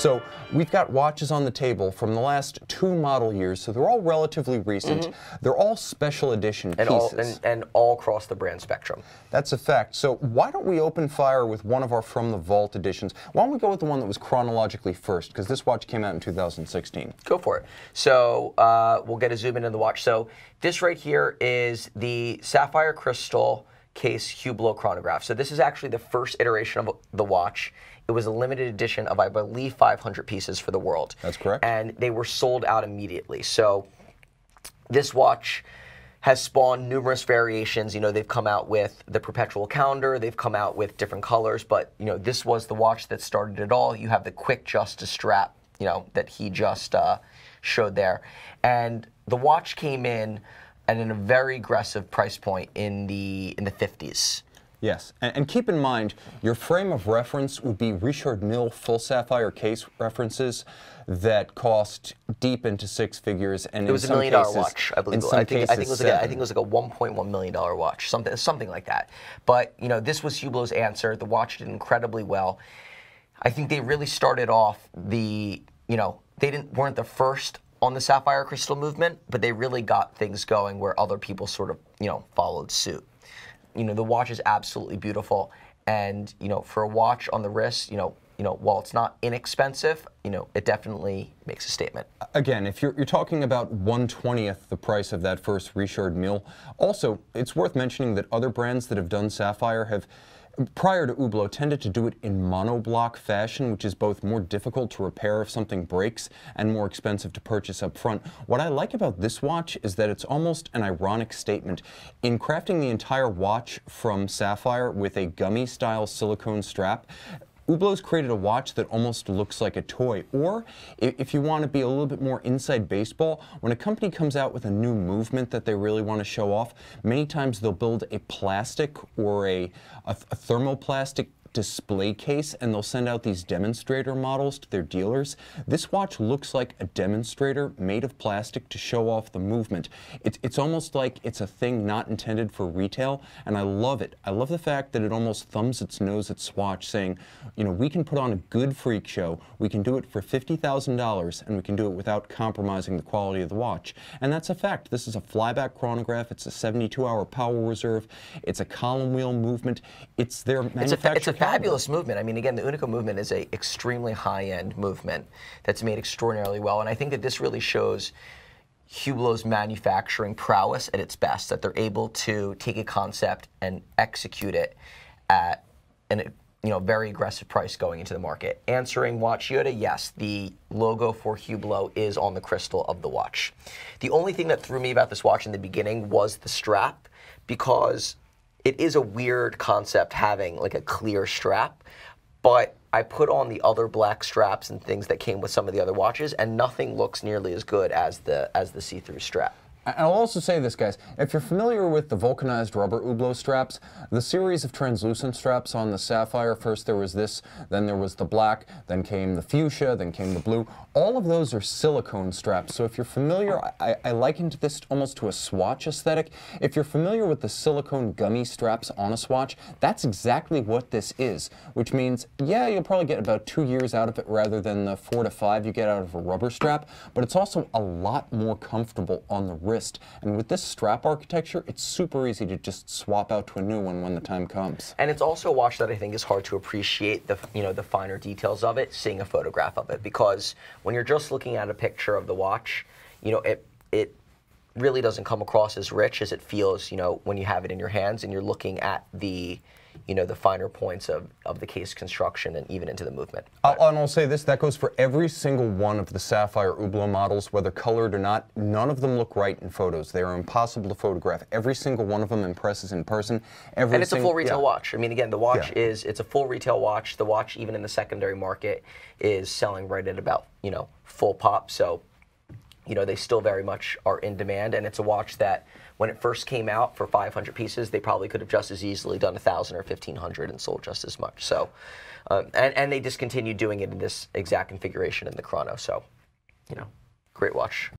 So we've got watches on the table from the last 2 model years, so they're all relatively recent. Mm-hmm. They're all special edition pieces. And all across the brand spectrum. That's a fact. So why don't we open fire with one of our From the Vault editions? Why don't we go with the one that was chronologically first, because this watch came out in 2016. Go for it. So we'll get a zoom in on the watch. So this right here is the Sapphire Crystal Case Hublot Chronograph. So this is actually the first iteration of the watch. It was a limited edition of, I believe, 500 pieces for the world. That's correct. And they were sold out immediately. So this watch has spawned numerous variations. You know, they've come out with the perpetual calendar, they've come out with different colors, but you know, this was the watch that started it all. You have the quick Justice strap, you know, that he just showed there. And the watch came in at a very aggressive price point in the 50s. Yes, and keep in mind, your frame of reference would be Richard Mille full sapphire case references that cost deep into 6 figures, and it was in $1 million watch, I believe. I think it was like a $1.1 million watch, something like that. But you know, this was Hublot's answer. The watch did incredibly well. I think they really started off the, you know, they weren't the first on the sapphire crystal movement, but they really got things going where other people sort of, you know, followed suit. You know, the watch is absolutely beautiful, and you know, for a watch on the wrist, you know, while it's not inexpensive, you know, it definitely makes a statement. Again, if you're talking about 1/20th the price of that first Richard Mille. Also, it's worth mentioning that other brands that have done sapphire have, prior to Hublot, tended to do it in monoblock fashion, which is both more difficult to repair if something breaks and more expensive to purchase up front. What I like about this watch is that it's almost an ironic statement. In crafting the entire watch from sapphire with a gummy-style silicone strap, Hublot's created a watch that almost looks like a toy. Or, if you want to be a little bit more inside baseball, when a company comes out with a new movement that they really want to show off, many times they'll build a plastic or a thermoplastic display case, and they'll send out these demonstrator models to their dealers. This watch looks like a demonstrator made of plastic to show off the movement. It's almost like it's a thing not intended for retail, and I love it. I love the fact that it almost thumbs its nose at Swatch, saying, you know, we can put on a good freak show, we can do it for $50,000, and we can do it without compromising the quality of the watch. And that's a fact. This is a flyback chronograph, it's a 72-hour power reserve, it's a column wheel movement, it's their manufacturer. Fabulous movement. I mean, again, the Unico movement is an extremely high-end movement that's made extraordinarily well, and I think that this really shows Hublot's manufacturing prowess at its best, that they're able to take a concept and execute it at an, you know, very aggressive price going into the market. Answering Watch Yoda, yes, the logo for Hublot is on the crystal of the watch. The only thing that threw me about this watch in the beginning was the strap, because it is a weird concept having like a clear strap, but I put on the other black straps and things that came with some of the other watches, and nothing looks nearly as good as the see-through strap. I'll also say this, guys, if you're familiar with the vulcanized rubber Hublot straps, the series of translucent straps on the sapphire, first there was this, then there was the black, then came the fuchsia, then came the blue, all of those are silicone straps. So if you're familiar, I likened this almost to a Swatch aesthetic. If you're familiar with the silicone gummy straps on a Swatch, that's exactly what this is, which means, yeah, you'll probably get about 2 years out of it rather than the 4 to 5 you get out of a rubber strap, but it's also a lot more comfortable on the wrist. And with this strap architecture, it's super easy to just swap out to a new one when the time comes. And it's also a watch that I think is hard to appreciate the, you know, the finer details of it, seeing a photograph of it, because when you're just looking at a picture of the watch, you know, it really doesn't come across as rich as it feels, you know, when you have it in your hands and you're looking at the, you know, the finer points of the case construction and even into the movement. I'll say this, that goes for every single one of the Sapphire Hublot models, whether colored or not. None of them look right in photos. They are impossible to photograph. Every single one of them impresses in person. And it's a full retail watch. I mean, again, the watch is, it's a full retail watch. The watch, even in the secondary market, is selling right at about, you know, full pop. So, you know, they still very much are in demand, and it's a watch that when it first came out for 500 pieces, they probably could have just as easily done 1,000 or 1,500 and sold just as much. So, and they discontinued doing it in this exact configuration in the chrono. So, you know, great watch.